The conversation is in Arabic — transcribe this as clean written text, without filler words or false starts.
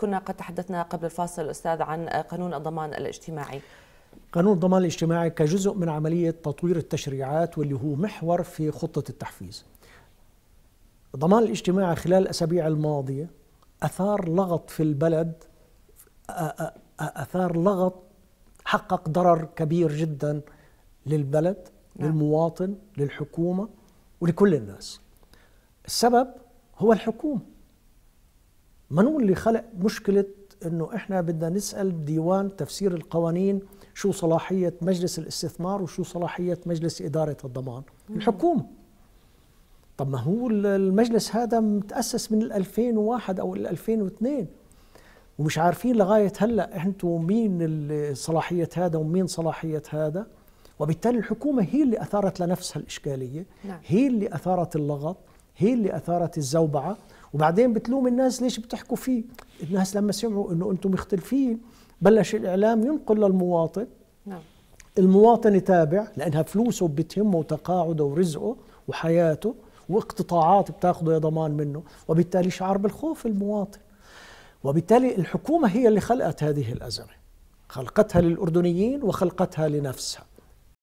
كنا قد تحدثنا قبل الفاصل أستاذ عن قانون الضمان الاجتماعي. قانون الضمان الاجتماعي كجزء من عملية تطوير التشريعات واللي هو محور في خطة التحفيز. الضمان الاجتماعي خلال الأسابيع الماضية أثار لغط في البلد، أثار لغط حقق ضرر كبير جدا للبلد، للمواطن، للحكومة ولكل الناس. السبب هو الحكومة. منو اللي خلق مشكلة إنه إحنا بدنا نسأل ديوان تفسير القوانين شو صلاحية مجلس الاستثمار وشو صلاحية مجلس إدارة الضمان؟ الحكومة. طب ما هو المجلس هذا متأسس من 2001 أو 2002 ومش عارفين لغاية هلأ أنتوا مين صلاحية هذا ومين صلاحية هذا، وبالتالي الحكومة هي اللي أثارت لنفسها الإشكالية. نعم. هي اللي أثارت اللغط، هي اللي أثارت الزوبعة، وبعدين بتلوم الناس ليش بتحكوا فيه. الناس لما سمعوا أنه أنتم مختلفين بلش الإعلام ينقل للمواطن. نعم. المواطن يتابع لأنها فلوسه بتهمه وتقاعده ورزقه وحياته واقتطاعات بتاخده يا ضمان منه، وبالتالي شعر بالخوف المواطن، وبالتالي الحكومة هي اللي خلقت هذه الأزمة، خلقتها للأردنيين وخلقتها لنفسها.